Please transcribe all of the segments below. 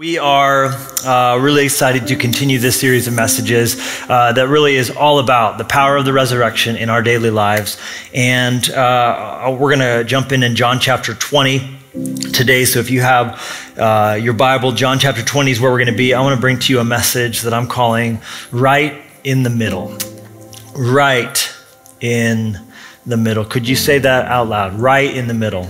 We are really excited to continue this series of messages that really is all about the power of the resurrection in our daily lives. And we're going to jump in John chapter 20 today. So if you have your Bible, John chapter 20 is where we're going to be. I want to bring to you a message that I'm calling Right in the Middle. Right in the Middle. Could you say that out loud? Right in the middle.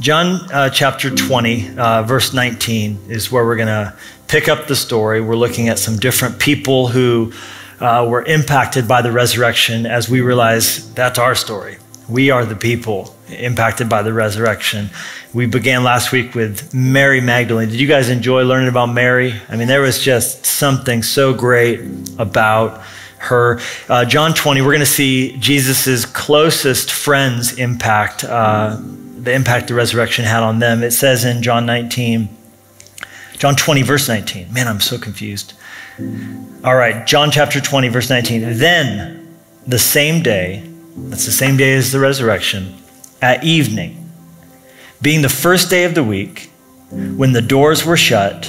John chapter 20, verse 19 is where we're going to pick up the story. We're looking at some different people who were impacted by the resurrection as we realize that's our story. We are the people impacted by the resurrection. We began last week with Mary Magdalene. Did you guys enjoy learning about Mary? I mean, there was just something so great about her. John 20, we're going to see Jesus's closest friends impact the impact the resurrection had on them. It says in John 20, verse 19. Man, I'm so confused. All right, John chapter 20, verse 19. Then the same day, that's the same day as the resurrection, at evening, being the first day of the week, when the doors were shut,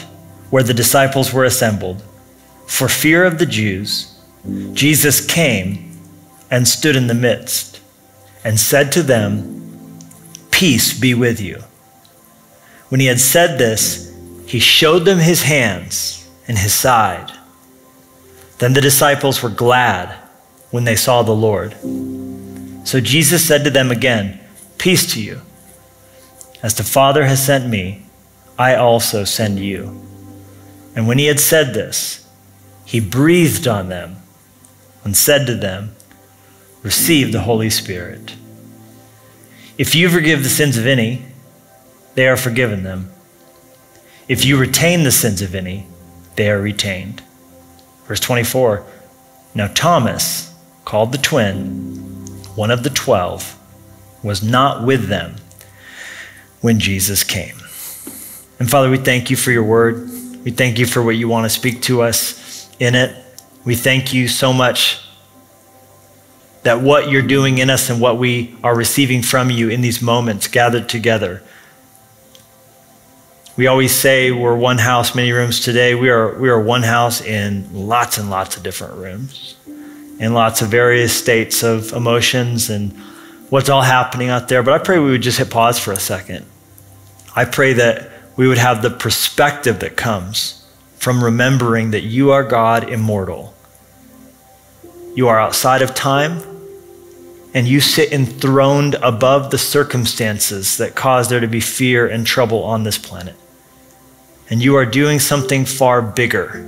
where the disciples were assembled, for fear of the Jews, Jesus came and stood in the midst and said to them, "Peace be with you." When he had said this, he showed them his hands and his side. Then the disciples were glad when they saw the Lord. So Jesus said to them again, "Peace to you. As the Father has sent me, I also send you." And when he had said this, he breathed on them and said to them, "Receive the Holy Spirit. If you forgive the sins of any, they are forgiven them. If you retain the sins of any, they are retained." Verse 24, now Thomas, called the twin, one of the 12, was not with them when Jesus came. And Father, we thank you for your word. We thank you for what you want to speak to us in it. We thank you so much that what you're doing in us and what we are receiving from you in these moments gathered together. We always say we're one house, many rooms. Today, we are one house in lots and lots of different rooms, in lots of various states of emotions and what's all happening out there. But I pray we would just hit pause for a second. I pray that we would have the perspective that comes from remembering that you are God, immortal. You are outside of time, and you sit enthroned above the circumstances that cause there to be fear and trouble on this planet. And you are doing something far bigger,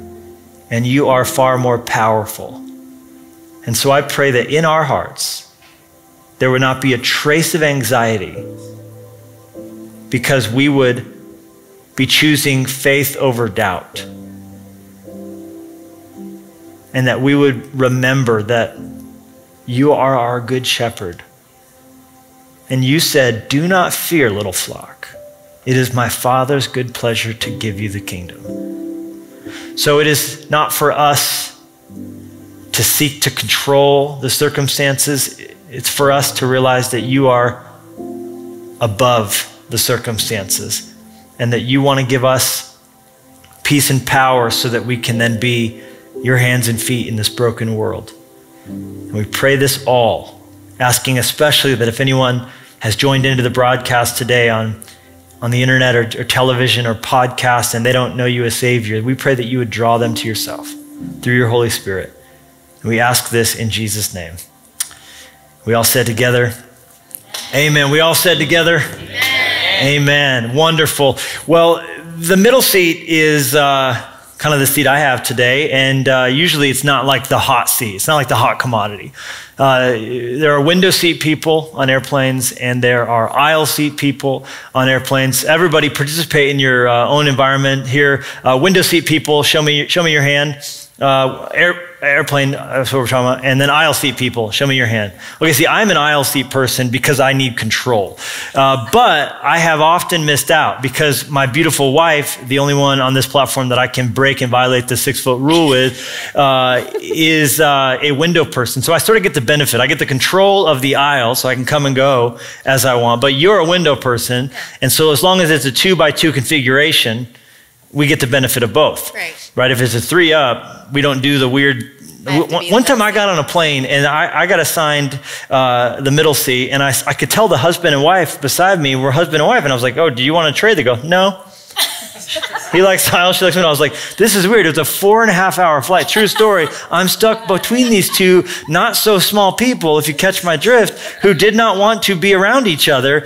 and you are far more powerful. And so I pray that in our hearts, there would not be a trace of anxiety because we would be choosing faith over doubt. And that we would remember that you are our good shepherd. And you said, "Do not fear, little flock. It is my Father's good pleasure to give you the kingdom." So it is not for us to seek to control the circumstances. It's for us to realize that you are above the circumstances and that you want to give us peace and power so that we can then be your hands and feet in this broken world. And we pray this all, asking especially that if anyone has joined into the broadcast today on the internet or television or podcast and they don't know you as Savior, we pray that you would draw them to yourself through your Holy Spirit. And we ask this in Jesus' name. We all said together, amen. We all said together, amen. Amen. Wonderful. Well, the middle seat is kind of the seat I have today, and usually it's not like the hot seat. It's not like the hot commodity. There are window seat people on airplanes, and there are aisle seat people on airplanes. Everybody participate in your own environment here. Window seat people, show me your hand. Airplane, that's what we're talking about. And then aisle seat people, show me your hand. Okay, see, I'm an aisle seat person because I need control. But I have often missed out because my beautiful wife, the only one on this platform that I can break and violate the 6-foot rule with, is a window person. So I sort of get the benefit. I get the control of the aisle so I can come and go as I want. But you're a window person. And so as long as it's a 2x2 configuration, we get the benefit of both. Right. Right? If it's a 3-up, we don't do the weird. One time I got on a plane and I got assigned the middle seat, and I could tell the husband and wife beside me were husband and wife, and I was like, oh, do you want to trade? They go, no. He likes Kyle, she likes me. I was like, this is weird. It's a 4.5-hour flight. True story. I'm stuck between these two not so small people, if you catch my drift, who did not want to be around each other.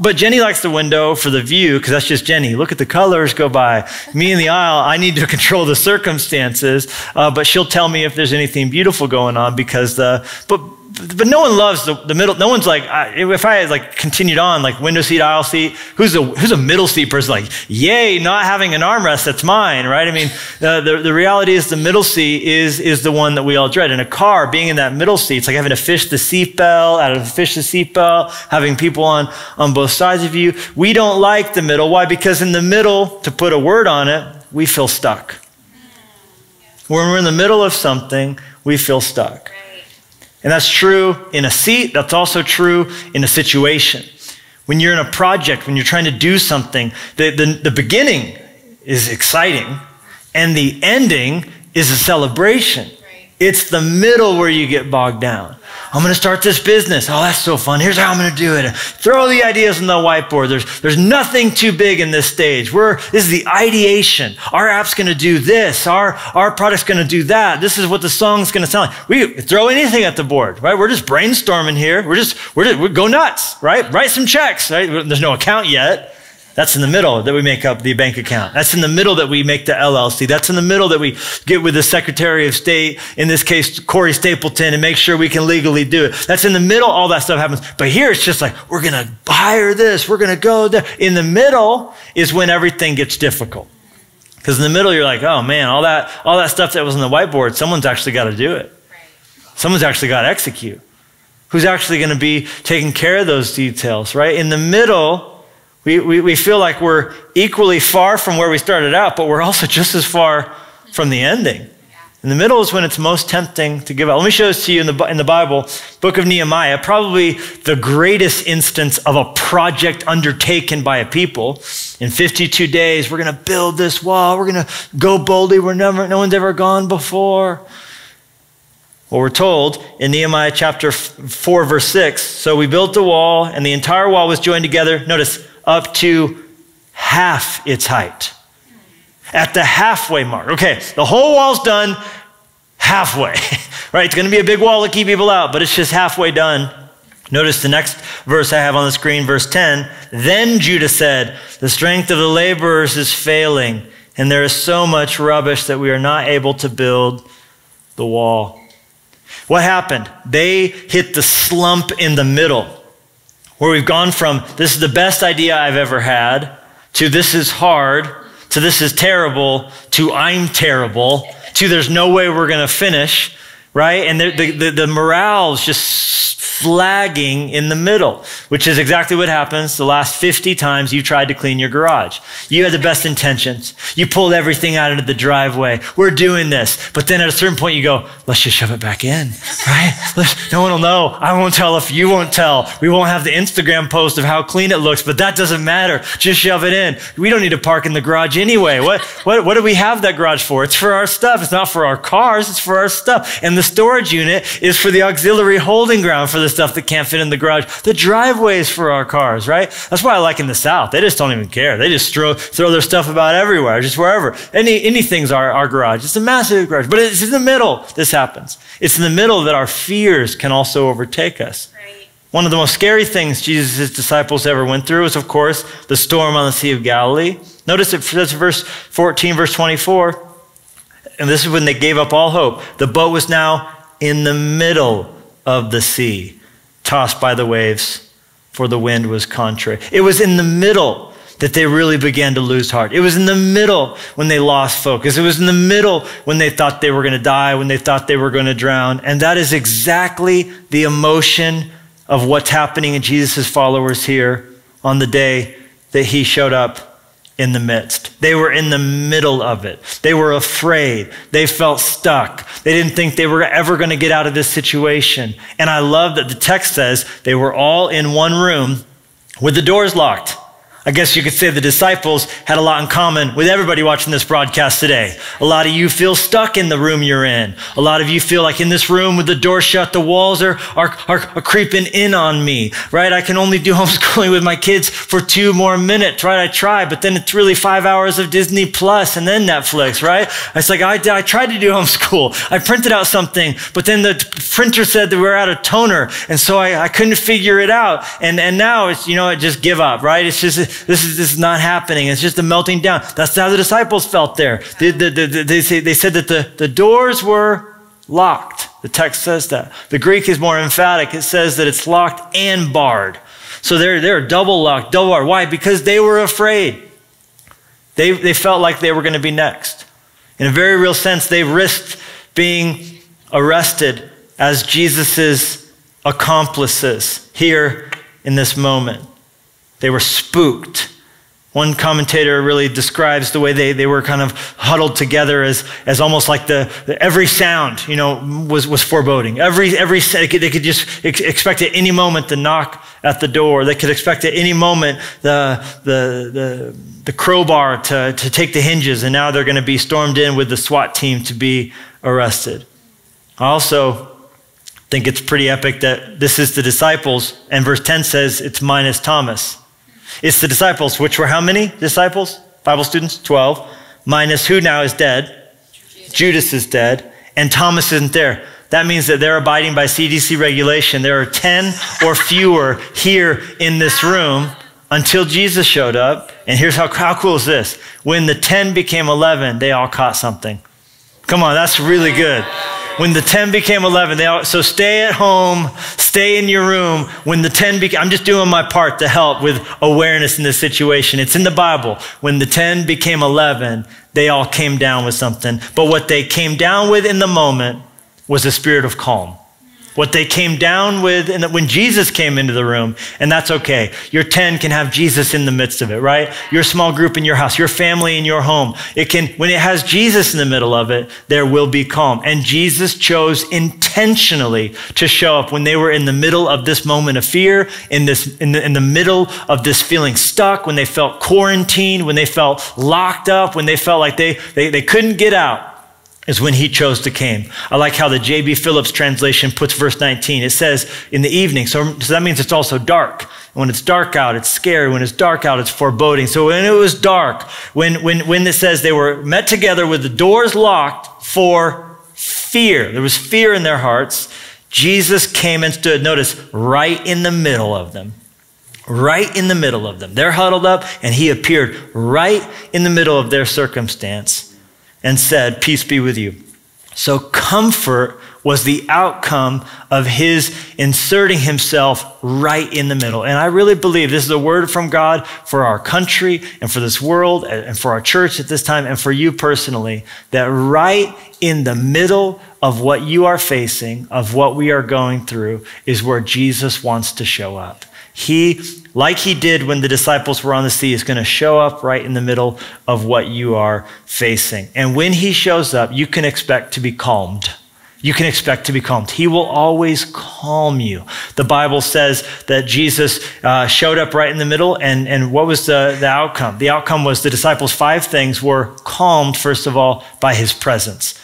But Jenny likes the window for the view, because that's just Jenny. Look at the colors go by. Me in the aisle, I need to control the circumstances, but she'll tell me if there's anything beautiful going on, because but no one loves the middle. No one's like, if I had like continued on, like window seat, aisle seat, who's a middle seat person? Like, yay, not having an armrest, that's mine, right? I mean, the reality is the middle seat is the one that we all dread. In a car, being in that middle seat, it's like having to fish the seatbelt, having people on both sides of you. We don't like the middle. Why? Because in the middle, to put a word on it, we feel stuck. When we're in the middle of something, we feel stuck. And that's true in a seat. That's also true in a situation. When you're in a project, when you're trying to do something, the beginning is exciting and the ending is a celebration. It's the middle where you get bogged down. I'm going to start this business. Oh, that's so fun. Here's how I'm going to do it. Throw the ideas on the whiteboard. There's nothing too big in this stage. This is the ideation. Our app's going to do this. Our product's going to do that. This is what the song's going to sound like. We throw anything at the board, right? We're just brainstorming here. We go nuts, right? Write some checks, right? There's no account yet. That's in the middle that we make up the bank account. That's in the middle that we make the LLC. That's in the middle that we get with the Secretary of State, in this case, Corey Stapleton, and make sure we can legally do it. That's in the middle, all that stuff happens. But here it's just like, we're going to hire this, we're going to go there. In the middle is when everything gets difficult. Because in the middle, you're like, oh man, all that stuff that was on the whiteboard, someone's actually got to do it. Someone's actually got to execute. Who's actually going to be taking care of those details, right? In the middle, we feel like we're equally far from where we started out, but we're also just as far from the ending. In the middle is when it's most tempting to give up. Let me show this to you in the Bible, book of Nehemiah, probably the greatest instance of a project undertaken by a people. In 52 days, we're going to build this wall. We're going to go boldly where no one's ever gone before. Well, we're told in Nehemiah chapter 4, verse 6, so we built the wall, and the entire wall was joined together. Notice, up to half its height, at the halfway mark. Okay, the whole wall's done halfway, right? It's going to be a big wall to keep people out, but it's just halfway done. Notice the next verse I have on the screen, verse 10. Then Judah said, the strength of the laborers is failing, and there is so much rubbish that we are not able to build the wall. What happened? They hit the slump in the middle, where we've gone from this is the best idea I've ever had, to this is hard, to this is terrible, to I'm terrible, to there's no way we're going to finish, right? And the morale's just flagging in the middle, which is exactly what happens the last 50 times you tried to clean your garage. You had the best intentions. You pulled everything out into the driveway. We're doing this. But then at a certain point you go, let's just shove it back in, right? No one will know. I won't tell if you won't tell. We won't have the Instagram post of how clean it looks, but that doesn't matter. Just shove it in. We don't need to park in the garage anyway. What do we have that garage for? It's for our stuff. It's not for our cars. It's for our stuff. And the storage unit is for the auxiliary holding ground for the stuff that can't fit in the garage. The driveways for our cars, right? That's why I like in the South. They just don't even care. They just throw their stuff about everywhere, just wherever. Anything's our garage. It's a massive garage, but it's in the middle this happens. It's in the middle that our fears can also overtake us. Right. One of the most scary things Jesus' disciples ever went through was, of course, the storm on the Sea of Galilee. Notice it says verse 14, verse 24, and this is when they gave up all hope. The boat was now in the middle of the sea, tossed by the waves, for the wind was contrary. It was in the middle that they really began to lose heart. It was in the middle when they lost focus. It was in the middle when they thought they were going to die, when they thought they were going to drown. And that is exactly the emotion of what's happening in Jesus' followers here on the day that he showed up in the midst. They were in the middle of it. They were afraid. They felt stuck. They didn't think they were ever going to get out of this situation. And I love that the text says they were all in one room with the doors locked. I guess you could say the disciples had a lot in common with everybody watching this broadcast today. A lot of you feel stuck in the room you're in. A lot of you feel like in this room with the door shut, the walls are creeping in on me, right? I can only do homeschooling with my kids for 2 more minutes, right? I try, but then it's really 5 hours of Disney Plus and then Netflix, right? It's like, I tried to do homeschool. I printed out something, but then the printer said that we're out of toner. And so I couldn't figure it out. And now it's, you know, I just give up, right? It's just, this is not happening. It's just a melting down. That's how the disciples felt there. They said that the doors were locked. The text says that. The Greek is more emphatic. It says that it's locked and barred. So they're double locked, double barred. Why? Because they were afraid. They felt like they were going to be next. In a very real sense, they risked being arrested as Jesus's accomplices here in this moment. They were spooked. One commentator really describes the way they were kind of huddled together as almost like every sound, you know, was foreboding. Every they could just expect at any moment the knock at the door. They could expect at any moment the crowbar to take the hinges, and now they're going to be stormed in with the SWAT team to be arrested. I also think it's pretty epic that this is the disciples, and verse 10 says it's minus Thomas. It's the disciples, which were how many disciples? Bible students? 12. Minus who now is dead? Judas is dead. And Thomas isn't there. That means that they're abiding by CDC regulation. There are 10 or fewer here in this room until Jesus showed up. And here's how cool is this. When the 10 became 11, they all caught something. Come on, that's really good. When the 10 became 11, so stay at home, stay in your room. When the 10 became, I'm just doing my part to help with awareness in this situation. It's in the Bible. When the 10 became 11, they all came down with something. But what they came down with in the moment was a spirit of calm. What they came down with when Jesus came into the room, and that's okay. Your 10 can have Jesus in the midst of it, right? Your small group in your house, your family in your home. When it has Jesus in the middle of it, there will be calm. And Jesus chose intentionally to show up when they were in the middle of this moment of fear, in the middle of this feeling stuck, when they felt quarantined, when they felt locked up, when they felt like they couldn't get out. Is when he chose to came. I like how the J.B. Phillips translation puts verse 19. It says, in the evening, so that means it's also dark. And when it's dark out, it's scary. When it's dark out, it's foreboding. So when it was dark, when it says they were met together with the doors locked for fear, there was fear in their hearts, Jesus came and stood, notice, right in the middle of them. Right in the middle of them. They're huddled up, and he appeared right in the middle of their circumstance. And said, peace be with you. So comfort was the outcome of his inserting himself right in the middle. And I really believe this is a word from God for our country and for this world and for our church at this time and for you personally, that right in the middle of what you are facing, of what we are going through, is where Jesus wants to show up. He, like he did when the disciples were on the sea, is going to show up right in the middle of what you are facing. And when he shows up, you can expect to be calmed. You can expect to be calmed. He will always calm you. The Bible says that Jesus showed up right in the middle, and what was the outcome? The outcome was the disciples' 5 things were calmed, first of all, by his presence.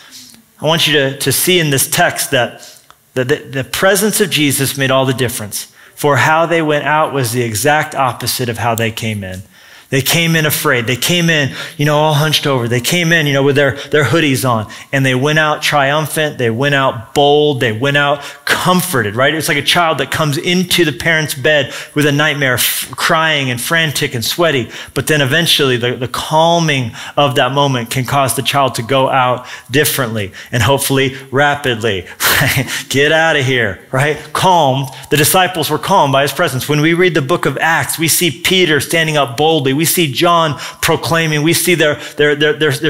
I want you to see in this text that the presence of Jesus made all the difference. For how they went out was the exact opposite of how they came in. They came in afraid. They came in, you know, all hunched over. They came in, you know, with their hoodies on. And they went out triumphant. They went out bold. They went out comforted, right? It's like a child that comes into the parent's bed with a nightmare, crying and frantic and sweaty. But then eventually the calming of that moment can cause the child to go out differently and hopefully rapidly. Get out of here, right? Calmed. The disciples were calmed by his presence. When we read the book of Acts, we see Peter standing up boldly. We see John proclaiming. We see they're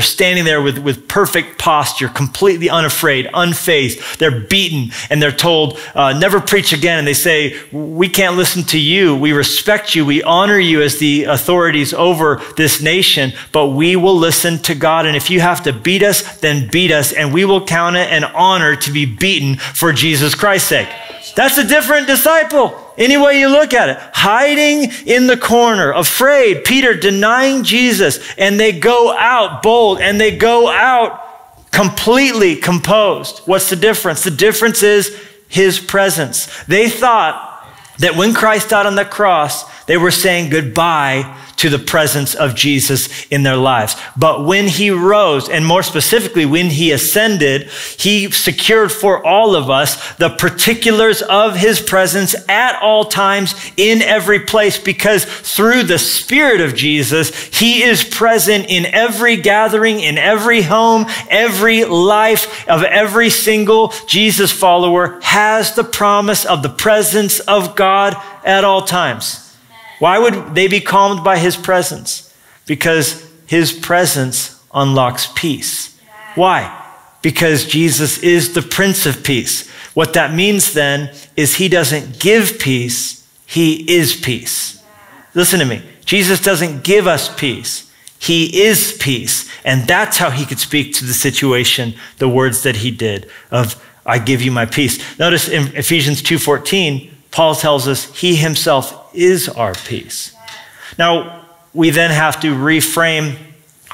standing there with perfect posture, completely unafraid, unfazed. They're beaten and they're told, never preach again. And they say, we can't listen to you. We respect you. We honor you as the authorities over this nation, but we will listen to God. And if you have to beat us, then beat us. And we will count it an honor to be beaten for Jesus Christ's sake. That's a different disciple. any way you look at it. Hiding in the corner, afraid, Peter denying Jesus, and they go out bold, and they go out completely composed. What's the difference? The difference is his presence. They thought that when Christ died on the cross, they were saying goodbye to the presence of Jesus in their lives. But when he rose, and more specifically, when he ascended, he secured for all of us the particulars of his presence at all times, in every place, because through the Spirit of Jesus, he is present in every gathering, in every home, every life of every single Jesus follower has the promise of the presence of God at all times. Why would they be calmed by his presence? Because his presence unlocks peace. Why? Because Jesus is the Prince of Peace. What that means then is he doesn't give peace, he is peace. Listen to me. Jesus doesn't give us peace. He is peace. And that's how he could speak to the situation, the words that he did of, I give you my peace. Notice in Ephesians 2:14, Paul tells us he himself is our peace. Now, we then have to reframe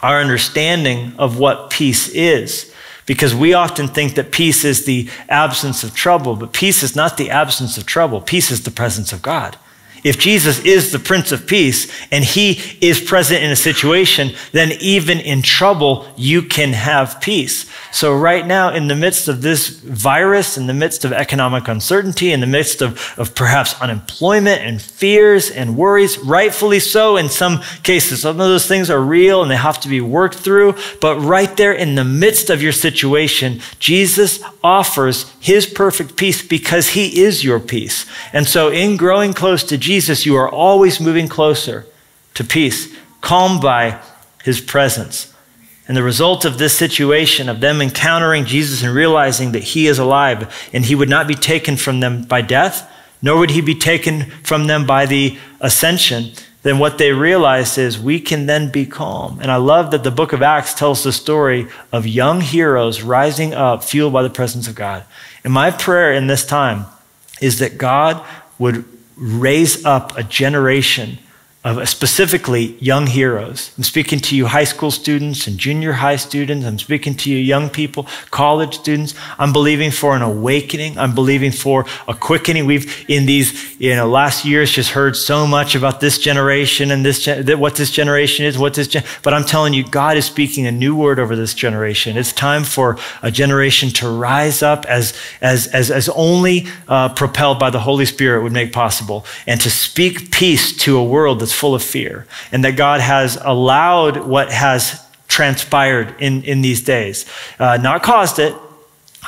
our understanding of what peace is, because we often think that peace is the absence of trouble, but peace is not the absence of trouble. Peace is the presence of God. If Jesus is the Prince of Peace and he is present in a situation, then even in trouble, you can have peace. So right now, in the midst of this virus, in the midst of economic uncertainty, in the midst of perhaps unemployment and fears and worries, rightfully so in some cases, some of those things are real and they have to be worked through. But right there in the midst of your situation, Jesus offers his perfect peace because he is your peace. And so in growing close to Jesus, you are always moving closer to peace, calmed by his presence. And the result of this situation, of them encountering Jesus and realizing that he is alive and he would not be taken from them by death, nor would he be taken from them by the ascension, then what they realized is we can then be calm. And I love that the book of Acts tells the story of young heroes rising up, fueled by the presence of God. And my prayer in this time is that God would raise up a generation of specifically young heroes. I'm speaking to you high school students and junior high students. I'm speaking to you young people, college students. I'm believing for an awakening. I'm believing for a quickening. We've in these last years just heard so much about this generation and what this generation is, but I'm telling you, God is speaking a new word over this generation. It's time for a generation to rise up as only propelled by the Holy Spirit would make possible, and to speak peace to a world that's full of fear, and that God has allowed what has transpired in these days, not caused it.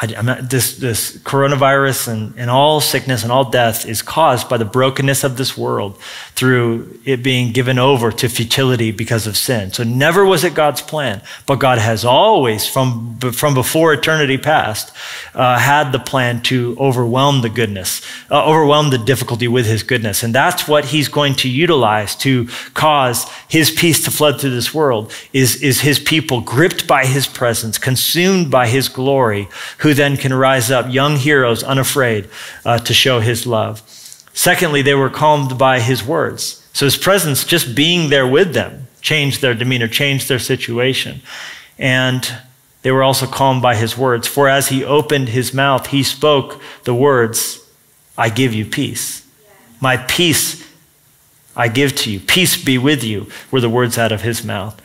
This coronavirus and all sickness and all death is caused by the brokenness of this world through it being given over to futility because of sin. So never was it God's plan, but God has always, from before eternity past, had the plan to overwhelm the goodness, overwhelm the difficulty with his goodness. And that's what he's going to utilize to cause his peace to flood through this world, is his people gripped by his presence, consumed by his glory, who then can rise up, young heroes, unafraid, to show his love. Secondly, they were calmed by his words. So his presence, just being there with them, changed their demeanor, changed their situation. And they were also calmed by his words. For as he opened his mouth, he spoke the words, I give you peace. My peace I give to you. Peace be with you, were the words out of his mouth.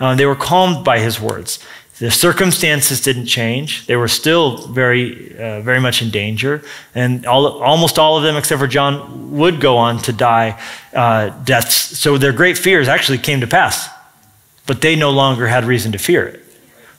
They were calmed by his words. Their circumstances didn't change. They were still very much in danger. And almost all of them, except for John, would go on to die deaths. So their great fears actually came to pass, but they no longer had reason to fear it.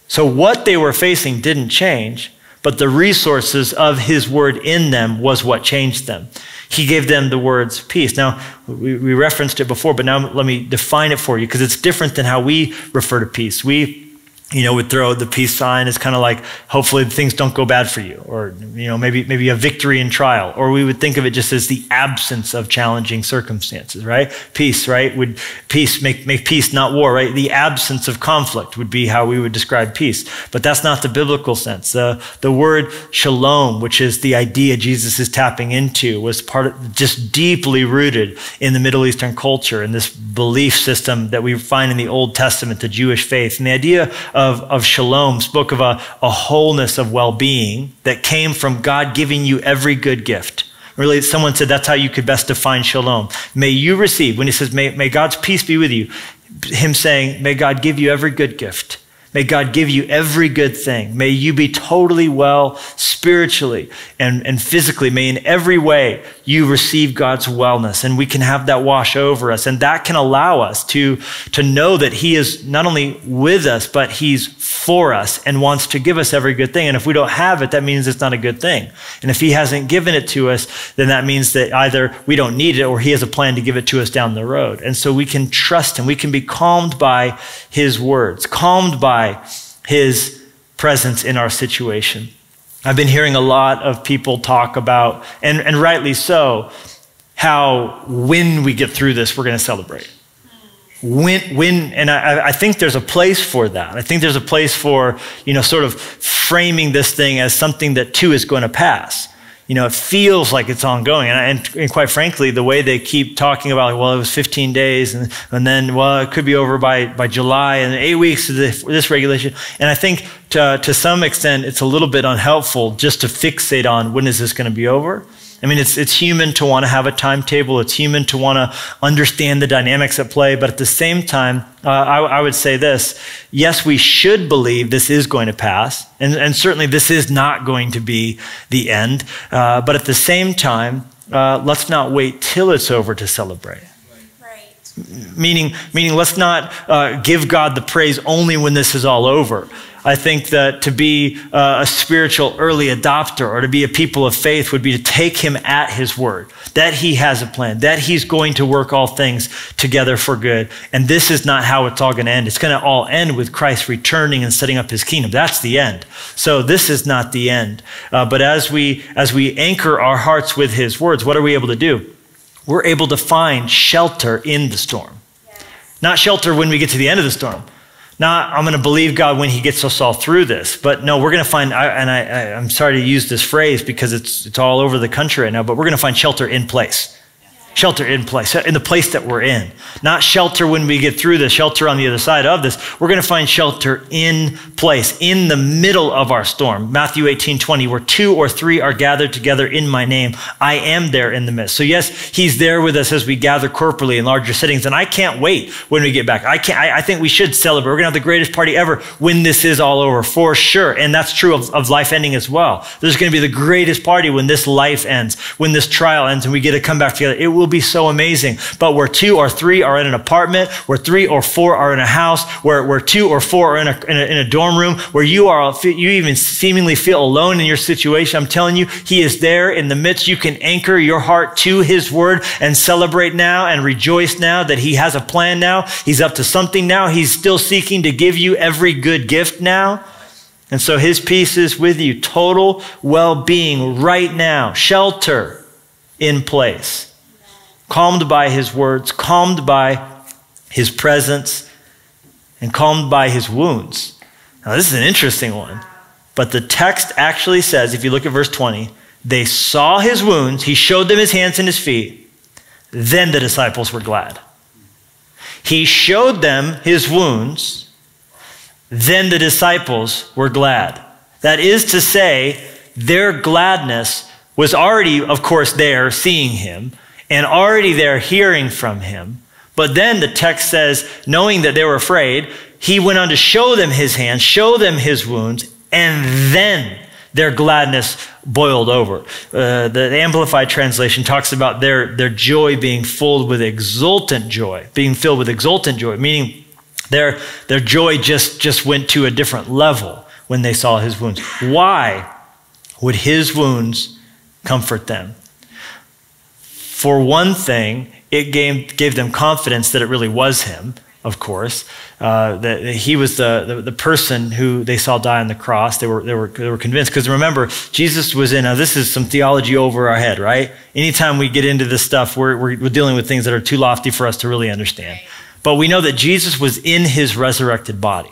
So what they were facing didn't change, but the resources of his word in them was what changed them. He gave them the words peace. Now, we referenced it before, but now let me define it for you, because it's different than how we refer to peace. We you know, would throw the peace sign as kind of like, hopefully things don't go bad for you, or, you know, maybe a victory in trial. Or we would think of it just as the absence of challenging circumstances, right? Peace, right? Would peace make peace, not war, right? The absence of conflict would be how we would describe peace. But that's not the biblical sense. The word shalom, which is the idea Jesus is tapping into, was part of, just deeply rooted in the Middle Eastern culture and this belief system that we find in the Old Testament, the Jewish faith. And the idea of shalom spoke of a wholeness of well-being that came from God giving you every good gift. Really, someone said that's how you could best define shalom. May you receive, when he says, may God's peace be with you, him saying, may God give you every good gift. May God give you every good thing. May you be totally well spiritually and physically. May in every way you receive God's wellness, and we can have that wash over us. And that can allow us to know that he is not only with us, but he's for us and wants to give us every good thing. And if we don't have it, that means it's not a good thing. And if he hasn't given it to us, then that means that either we don't need it or he has a plan to give it to us down the road. And so we can trust him. We can be calmed by his words, calmed by his presence in our situation. I've been hearing a lot of people talk about, and rightly so, how when we get through this, we're going to celebrate. And I think there's a place for that. I think there's a place for, you know, sort of framing this thing as something that too is going to pass. You know, it feels like it's ongoing. And quite frankly, the way they keep talking about, like, well, it was 15 days, and then, well, it could be over by July, and 8 weeks of this regulation. And I think to some extent, it's a little bit unhelpful just to fixate on when is this going to be over. I mean, it's human to want to have a timetable. It's human to want to understand the dynamics at play. But at the same time, I would say this. Yes, we should believe this is going to pass. And certainly this is not going to be the end. But at the same time, let's not wait till it's over to celebrate. Right. Meaning let's not give God the praise only when this is all over. I think that to be a spiritual early adopter or to be a people of faith would be to take him at his word, that he has a plan, that he's going to work all things together for good. And this is not how it's all going to end. It's going to all end with Christ returning and setting up his kingdom. That's the end. So this is not the end. But as we anchor our hearts with his words, what are we able to do? We're able to find shelter in the storm. Yes. Not shelter when we get to the end of the storm. Not, I'm going to believe God when he gets us all through this. But no, we're going to find, I'm sorry to use this phrase because it's all over the country right now, but we're going to find shelter in place. Shelter in place, in the place that we're in. Not shelter when we get through this, shelter on the other side of this. We're going to find shelter in place, in the middle of our storm. Matthew 18:20, where 2 or 3 are gathered together in my name, I am there in the midst. So yes, he's there with us as we gather corporately in larger settings. And I can't wait when we get back. I think we should celebrate. We're going to have the greatest party ever when this is all over, for sure. And that's true of life ending as well. There's going to be the greatest party when this life ends, when this trial ends, and we get to come back together. It will be so amazing. But where 2 or 3 are in an apartment, where 3 or 4 are in a house, where 2 or 4 are in a dorm room, where you even seemingly feel alone in your situation, I'm telling you, he is there in the midst. You can anchor your heart to his word and celebrate now and rejoice now that he has a plan now. He's up to something now. He's still seeking to give you every good gift now. And so his peace is with you. Total well-being right now. Shelter in place. Calmed by his words, calmed by his presence, and calmed by his wounds. Now, this is an interesting one, but the text actually says, if you look at verse 20, they saw his wounds, he showed them his hands and his feet, then the disciples were glad. He showed them his wounds, then the disciples were glad. That is to say, their gladness was already, of course, there seeing him, and already they're hearing from him. But then the text says, knowing that they were afraid, he went on to show them his hands, show them his wounds, and then their gladness boiled over. The Amplified translation talks about their joy being filled with exultant joy, meaning their joy just went to a different level when they saw his wounds. Why would his wounds comfort them? For one thing, it gave them confidence that it really was him. of course. That he was the person who they saw die on the cross. They were convinced, because remember, Jesus was in. Now this is some theology over our head, right? Anytime we get into this stuff, we're dealing with things that are too lofty for us to really understand. But we know that Jesus was in his resurrected body.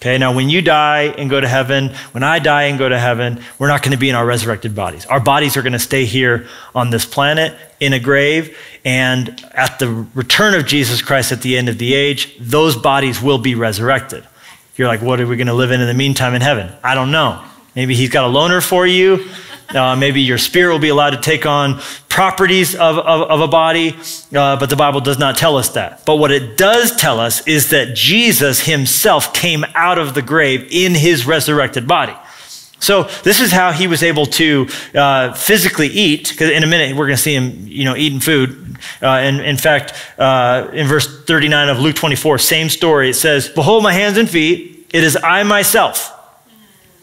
Okay, now when you die and go to heaven, when I die and go to heaven, we're not going to be in our resurrected bodies. Our bodies are going to stay here on this planet in a grave, and at the return of Jesus Christ at the end of the age, those bodies will be resurrected. You're like, what are we going to live in the meantime in heaven? I don't know. Maybe he's got a loaner for you. Maybe your spirit will be allowed to take on properties of a body, but the Bible does not tell us that. But what it does tell us is that Jesus himself came out of the grave in his resurrected body. So this is how he was able to physically eat, because in a minute we're going to see him, you know, eating food. And in fact, in verse 39 of Luke 24, same story, it says, "Behold my hands and feet, it is I myself."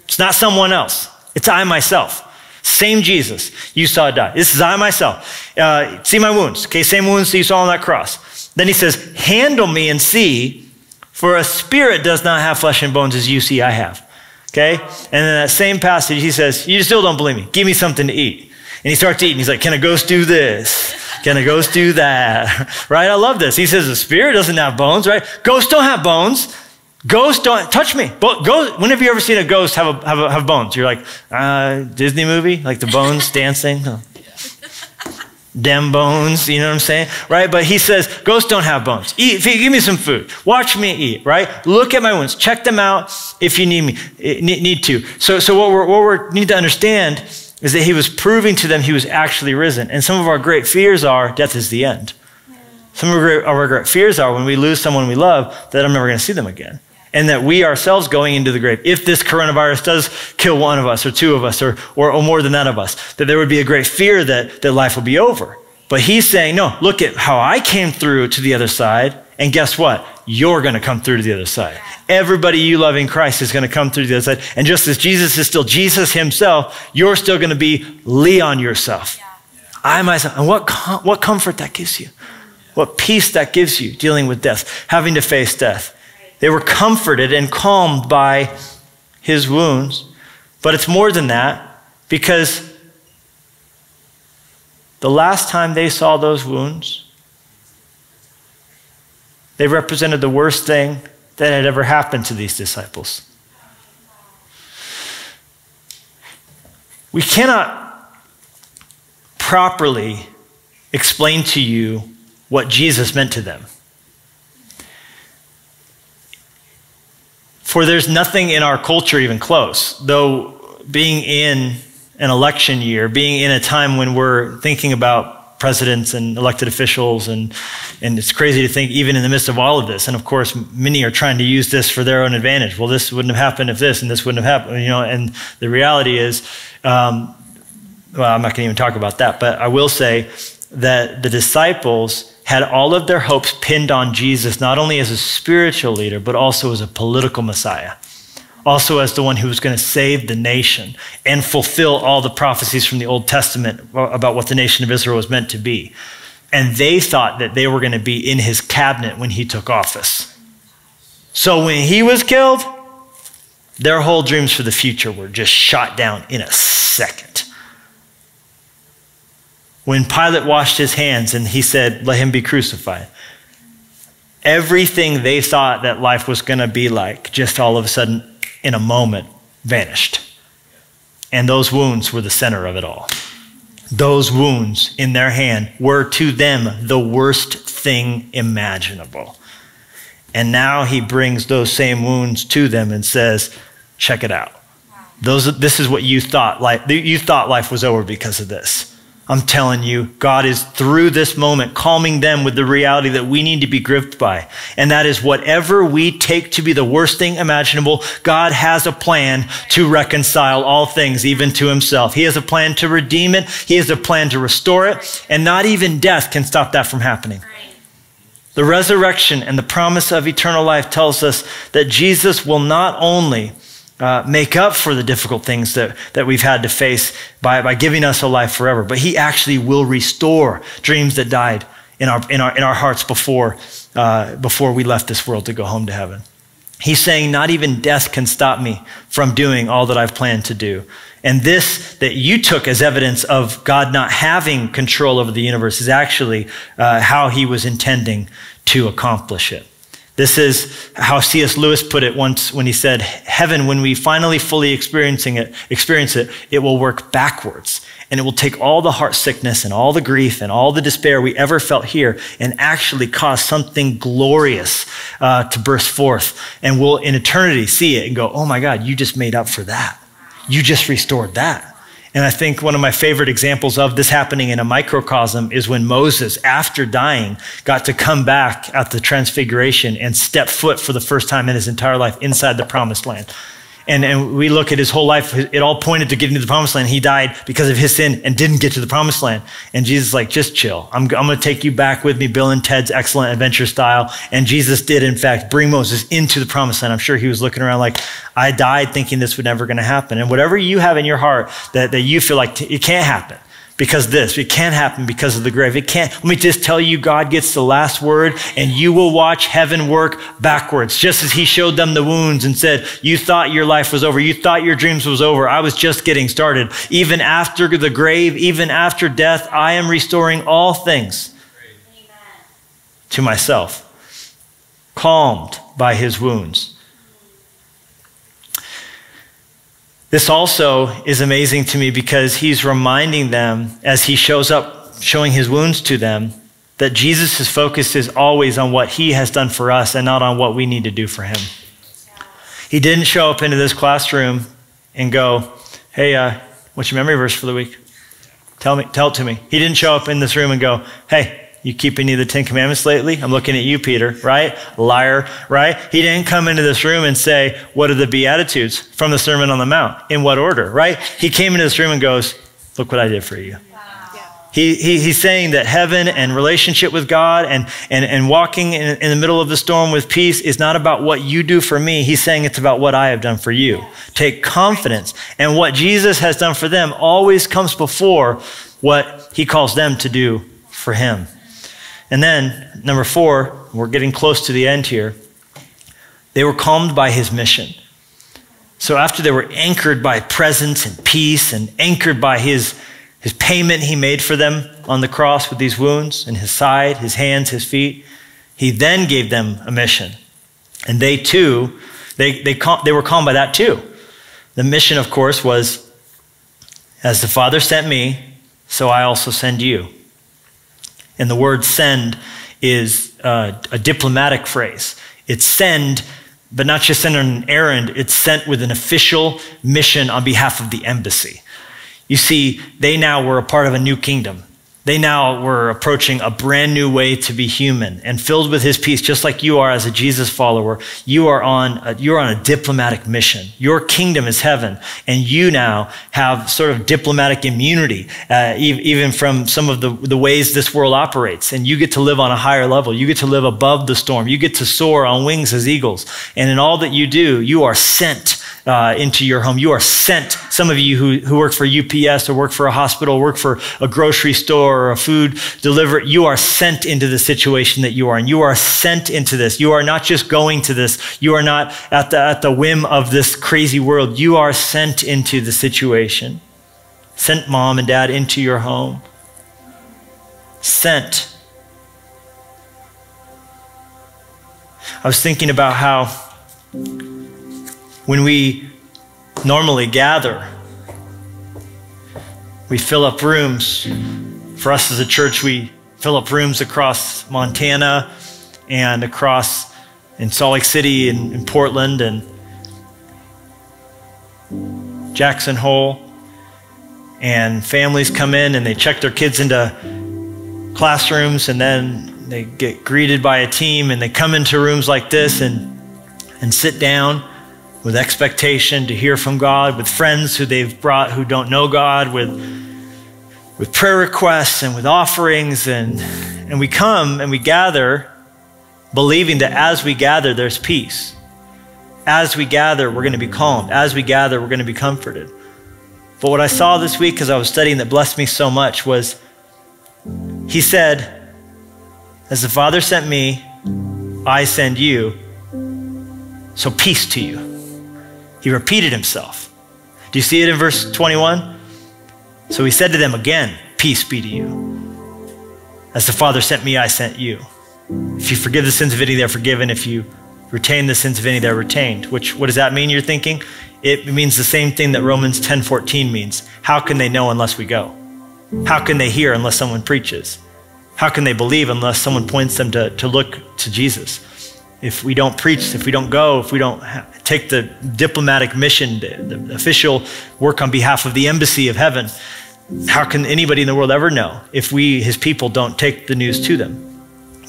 It's not someone else. It's I myself. Same Jesus you saw die. This is I myself. See my wounds. Okay, same wounds that you saw on that cross. Then he says, "Handle me and see, for a spirit does not have flesh and bones as you see I have." Okay? And then that same passage, he says, "You still don't believe me. Give me something to eat." And he starts eating. He's like, "Can a ghost do this? Can a ghost do that?" Right? I love this. He says, "The spirit doesn't have bones," right? Ghosts don't have bones. Ghosts don't touch me. Ghost, when have you ever seen a ghost have bones? You're like, Disney movie, like the bones dancing. Oh. Damn bones, you know what I'm saying? Right? But he says, ghosts don't have bones. Eat, give me some food. Watch me eat, right? Look at my wounds. Check them out if you need to. So what we need to understand is that he was proving to them he was actually risen. And some of our great fears are death is the end. Some of our great fears are when we lose someone we love, that I'm never going to see them again. And that we ourselves going into the grave, if this coronavirus does kill one of us or two of us or more than that of us, that there would be a great fear that life will be over. But he's saying, no, look at how I came through to the other side, and guess what? You're going to come through to the other side. Everybody you love in Christ is going to come through to the other side. And just as Jesus is still Jesus himself, you're still going to be Leon yourself. I myself. And what comfort that gives you. What peace that gives you dealing with death, having to face death. They were comforted and calmed by his wounds. But it's more than that, because the last time they saw those wounds, they represented the worst thing that had ever happened to these disciples. We cannot properly explain to you what Jesus meant to them. For there's nothing in our culture even close, though being in an election year, being in a time when we're thinking about presidents and elected officials, and it's crazy to think even in the midst of all of this, and of course many are trying to use this for their own advantage. Well, this wouldn't have happened if this, and this wouldn't have happened, you know, and the reality is, well, I'm not gonna even talk about that, but I will say that the disciples had all of their hopes pinned on Jesus, not only as a spiritual leader, but also as a political Messiah, also as the one who was going to save the nation and fulfill all the prophecies from the Old Testament about what the nation of Israel was meant to be. And they thought that they were going to be in his cabinet when he took office. So when he was killed, their whole dreams for the future were just shot down in a second. When Pilate washed his hands and he said, "Let him be crucified," everything they thought that life was going to be like just all of a sudden, in a moment, vanished. And those wounds were the center of it all. Those wounds in their hand were to them the worst thing imaginable. And now he brings those same wounds to them and says, check it out. This is what you thought life, was over because of this. I'm telling you, God is through this moment calming them with the reality that we need to be gripped by. And that is whatever we take to be the worst thing imaginable, God has a plan to reconcile all things, even to himself. He has a plan to redeem it. He has a plan to restore it. And not even death can stop that from happening. The resurrection and the promise of eternal life tells us that Jesus will not only make up for the difficult things that we've had to face by giving us a life forever. But he actually will restore dreams that died in our hearts before we left this world to go home to heaven. He's saying, not even death can stop me from doing all that I've planned to do. And this that you took as evidence of God not having control over the universe is actually how he was intending to accomplish it. This is how C.S. Lewis put it once when he said, heaven, when we finally fully experience it, it will work backwards. And it will take all the heart sickness and all the grief and all the despair we ever felt here and actually cause something glorious to burst forth. And we'll in eternity see it and go, oh my God, you just made up for that. You just restored that. And I think one of my favorite examples of this happening in a microcosm is when Moses, after dying, got to come back at the transfiguration and step foot for the first time in his entire life inside the promised land. And we look at his whole life, it all pointed to getting to the promised land. He died because of his sin and didn't get to the promised land. And Jesus is like, just chill. I'm gonna take you back with me, Bill and Ted's Excellent Adventure style. And Jesus did, in fact, bring Moses into the promised land. I'm sure he was looking around like, I died thinking this was never gonna happen. And whatever you have in your heart that you feel like it can't happen because this, it can't happen because of the grave. It can't, let me just tell you, God gets the last word and you will watch heaven work backwards. Just as he showed them the wounds and said, you thought your life was over. You thought your dreams was over. I was just getting started. Even after the grave, even after death, I am restoring all things to myself, calmed by his wounds. This also is amazing to me because he's reminding them as he shows up, showing his wounds to them, that Jesus' focus is always on what he has done for us and not on what we need to do for him. He didn't show up into this classroom and go, hey, what's your memory verse for the week? Tell it to me. He didn't show up in this room and go, hey, you keep any of the Ten Commandments lately? I'm looking at you, Peter, right? Liar, right? He didn't come into this room and say, what are the Beatitudes from the Sermon on the Mount? In what order, right? He came into this room and goes, look what I did for you. Wow. Yeah. He's saying that heaven and relationship with God and walking in the middle of the storm with peace is not about what you do for me. He's saying it's about what I have done for you. Yeah. Take confidence. And what Jesus has done for them always comes before what he calls them to do for him. And then, number four, we're getting close to the end here. They were calmed by his mission. So after they were anchored by presence and peace and anchored by his payment he made for them on the cross with these wounds in his side, his hands, his feet, he then gave them a mission. And they too, they were calmed by that too. The mission, of course, was, as the Father sent me, so I also send you. And the word send is a diplomatic phrase. It's send, but not just send on an errand, it's sent with an official mission on behalf of the embassy. You see, they now were a part of a new kingdom. They now were approaching a brand new way to be human and filled with his peace, just like you are as a Jesus follower. You're on a diplomatic mission. Your kingdom is heaven, and you now have sort of diplomatic immunity, even from some of the ways this world operates. And you get to live on a higher level. You get to live above the storm. You get to soar on wings as eagles. And in all that you do, you are sent into your home. You are sent. Some of you who work for UPS or work for a hospital, work for a grocery store or a food delivery, you are sent into the situation that you are in. You are sent into this. You are not just going to this. You are not at the whim of this crazy world. You are sent into the situation. Sent mom and dad into your home. Sent. I was thinking about how when we normally gather, we fill up rooms. For us as a church, we fill up rooms across Montana and across in Salt Lake City and in Portland and Jackson Hole. And families come in and they check their kids into classrooms, and then they get greeted by a team and they come into rooms like this and sit down with expectation to hear from God, with friends who they've brought who don't know God, with prayer requests and with offerings. And we come and we gather believing that as we gather, there's peace. As we gather, we're gonna be calmed. As we gather, we're gonna be comforted. But what I saw this week as I was studying that blessed me so much was, he said, As the Father sent me, I send you. So peace to you. He repeated himself. Do you see it in verse 21? So he said to them again, peace be to you. As the Father sent me, I sent you. If you forgive the sins of any, they're forgiven. If you retain the sins of any, they're retained. Which, what does that mean, you're thinking? It means the same thing that Romans 10:14 means. How can they know unless we go? How can they hear unless someone preaches? How can they believe unless someone points them to look to Jesus? If we don't preach, if we don't go, if we don't take the diplomatic mission, the official work on behalf of the embassy of heaven, how can anybody in the world ever know if we, his people, don't take the news to them?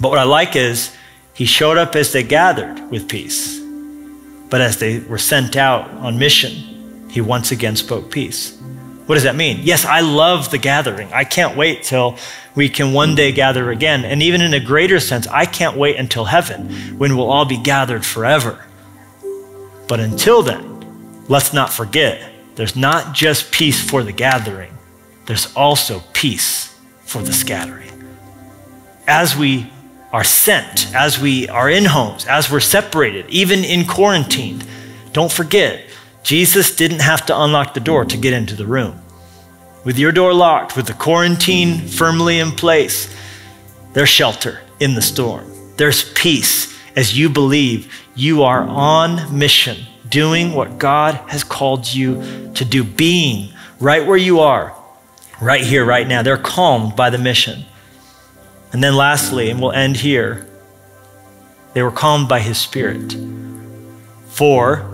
But what I like is he showed up as they gathered with peace, but as they were sent out on mission, he once again spoke peace. What does that mean? Yes, I love the gathering. I can't wait till we can one day gather again. And even in a greater sense, I can't wait until heaven when we'll all be gathered forever. But until then, let's not forget, there's not just peace for the gathering. There's also peace for the scattering. As we are sent, as we are in homes, as we're separated, even in quarantine, don't forget, Jesus didn't have to unlock the door to get into the room. With your door locked, with the quarantine firmly in place, there's shelter in the storm. There's peace as you believe you are on mission, doing what God has called you to do, being right where you are, right here, right now. They're calmed by the mission. And then lastly, and we'll end here, they were calmed by his Spirit. For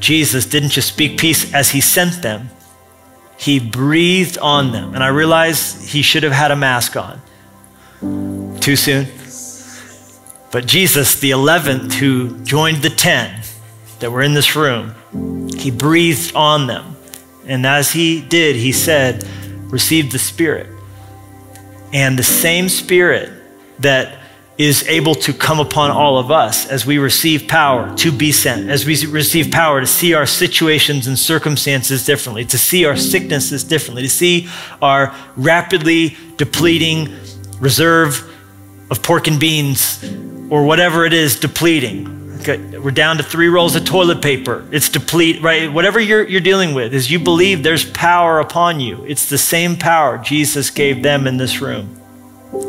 Jesus didn't just speak peace as he sent them, he breathed on them. And I realize he should have had a mask on. Too soon. But Jesus, the 11th, who joined the 10 that were in this room, he breathed on them. And as he did, he said, receive the Spirit. And the same Spirit that is able to come upon all of us as we receive power to be sent, as we receive power to see our situations and circumstances differently, to see our sicknesses differently, to see our rapidly depleting reserve of pork and beans or whatever it is depleting. Okay, we're down to 3 rolls of toilet paper. It's deplete, right? Whatever you're dealing with, as you believe there's power upon you. It's the same power Jesus gave them in this room.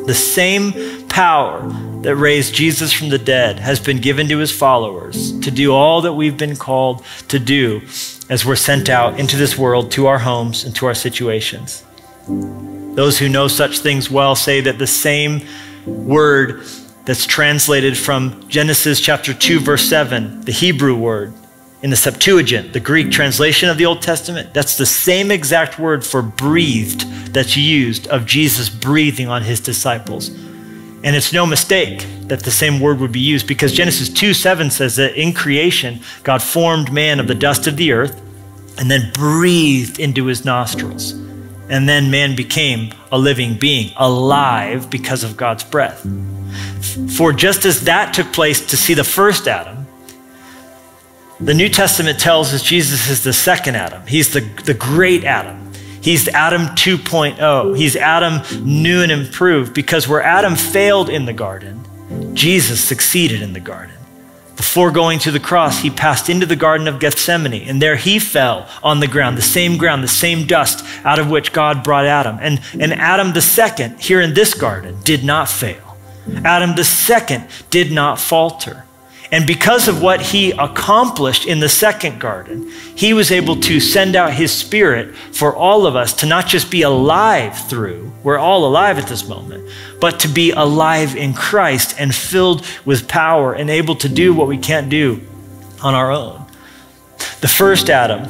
The same power that raised Jesus from the dead has been given to his followers to do all that we've been called to do as we're sent out into this world, to our homes and to our situations. Those who know such things well say that the same word that's translated from Genesis chapter 2, verse 7, the Hebrew word in the Septuagint, the Greek translation of the Old Testament, that's the same exact word for breathed that's used of Jesus breathing on his disciples. And it's no mistake that the same word would be used, because Genesis 2:7 says that in creation, God formed man of the dust of the earth and then breathed into his nostrils. And then man became a living being, alive because of God's breath. For just as that took place to see the first Adam, the New Testament tells us Jesus is the second Adam. He's the great Adam. He's Adam 2.0. He's Adam new and improved, because where Adam failed in the garden, Jesus succeeded in the garden. Before going to the cross, he passed into the Garden of Gethsemane, and there he fell on the ground, the same dust out of which God brought Adam. And Adam the second, here in this garden, did not fail. Adam the second did not falter. And because of what he accomplished in the second garden, he was able to send out his Spirit for all of us to not just be alive through, we're all alive at this moment, but to be alive in Christ and filled with power and able to do what we can't do on our own. The first Adam,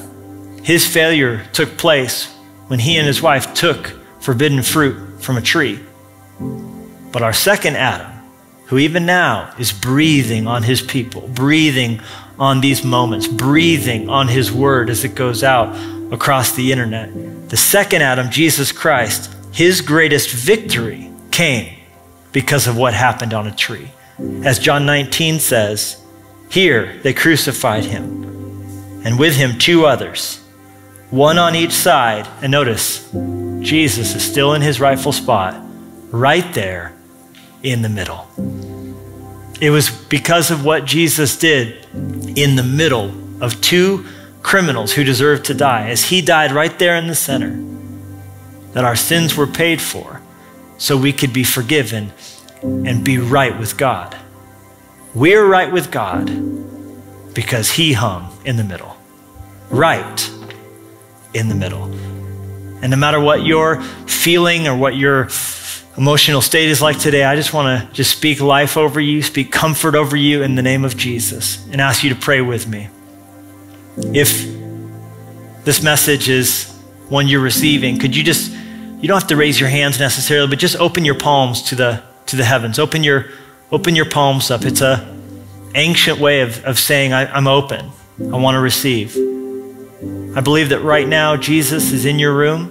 his failure took place when he and his wife took forbidden fruit from a tree. But our second Adam, who even now is breathing on his people, breathing on these moments, breathing on his word as it goes out across the internet. The second Adam, Jesus Christ, his greatest victory came because of what happened on a tree. As John 19 says, here they crucified him, and with him 2 others, one on each side. And notice, Jesus is still in his rightful spot, right there in the middle. It was because of what Jesus did in the middle of two criminals who deserved to die, as he died right there in the center, that our sins were paid for so we could be forgiven and be right with God. We're right with God because he hung in the middle, right in the middle. And no matter what your feeling or what your emotional state is like today, I just want to speak life over you, speak comfort over you in the name of Jesus, and ask you to pray with me. If this message is one you're receiving, could you just, you don't have to raise your hands necessarily, but just open your palms to the heavens. Open your palms up. It's an ancient way of saying, I'm open. I want to receive. I believe that right now Jesus is in your room.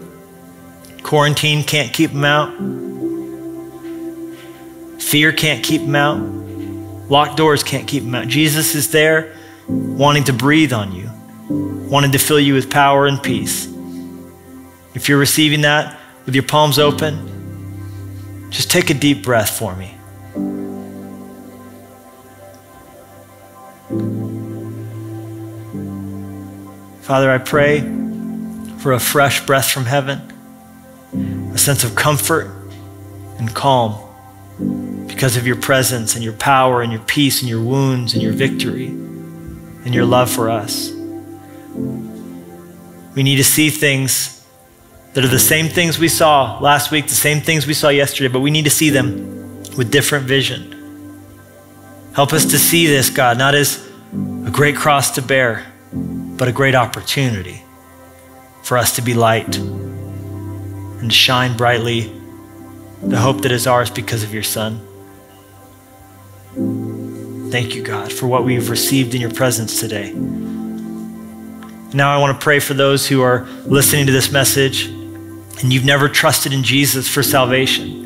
Quarantine can't keep him out. Fear can't keep him out. Locked doors can't keep him out. Jesus is there wanting to breathe on you, wanting to fill you with power and peace. If you're receiving that with your palms open, just take a deep breath for me. Father, I pray for a fresh breath from heaven, a sense of comfort and calm because of your presence and your power and your peace and your wounds and your victory and your love for us. We need to see things that are the same things we saw last week, the same things we saw yesterday, but we need to see them with different vision. Help us to see this, God, not as a great cross to bear, but a great opportunity for us to be light and to shine brightly the hope that is ours because of your Son. Thank you, God, for what we've received in your presence today. Now I want to pray for those who are listening to this message and you've never trusted in Jesus for salvation.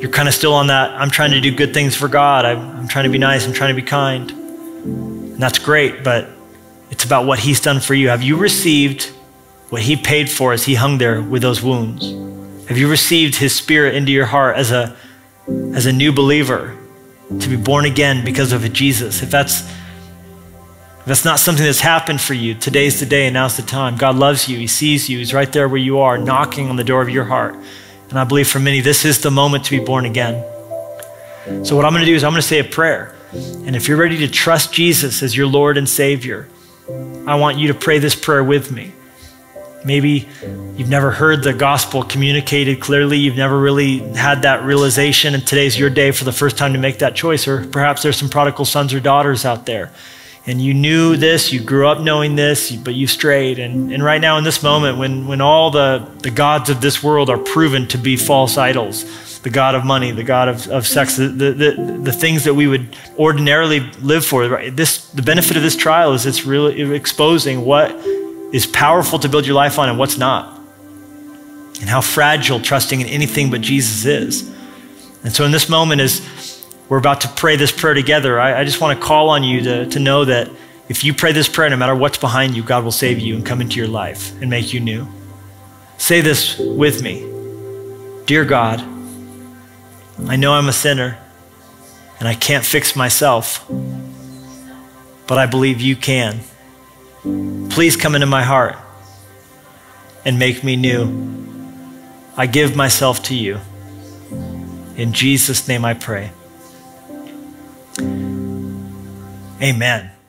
You're kind of still on that, I'm trying to do good things for God. I'm trying to be nice. I'm trying to be kind. And that's great, but it's about what he's done for you. Have you received what he paid for as he hung there with those wounds? Have you received his Spirit into your heart as a new believer to be born again because of Jesus? If that's not something that's happened for you, today's the day and now's the time. God loves you. He sees you. He's right there where you are, knocking on the door of your heart. And I believe for many, this is the moment to be born again. So what I'm going to do is I'm going to say a prayer. And if you're ready to trust Jesus as your Lord and Savior, I want you to pray this prayer with me. Maybe you've never heard the gospel communicated clearly. You've never really had that realization, and today's your day for the first time to make that choice. Or perhaps there's some prodigal sons or daughters out there, and you knew this, you grew up knowing this, but you strayed. And right now in this moment, when all the gods of this world are proven to be false idols, the god of money, the god of sex, the things that we would ordinarily live for, right? The benefit of this trial is it's really exposing what is powerful to build your life on and what's not, and how fragile trusting in anything but Jesus is. And so in this moment is, we're about to pray this prayer together. I just want to call on you to know that if you pray this prayer, no matter what's behind you, God will save you and come into your life and make you new. Say this with me. Dear God, I know I'm a sinner and I can't fix myself, but I believe you can. Please come into my heart and make me new. I give myself to you. In Jesus' name I pray. Amen.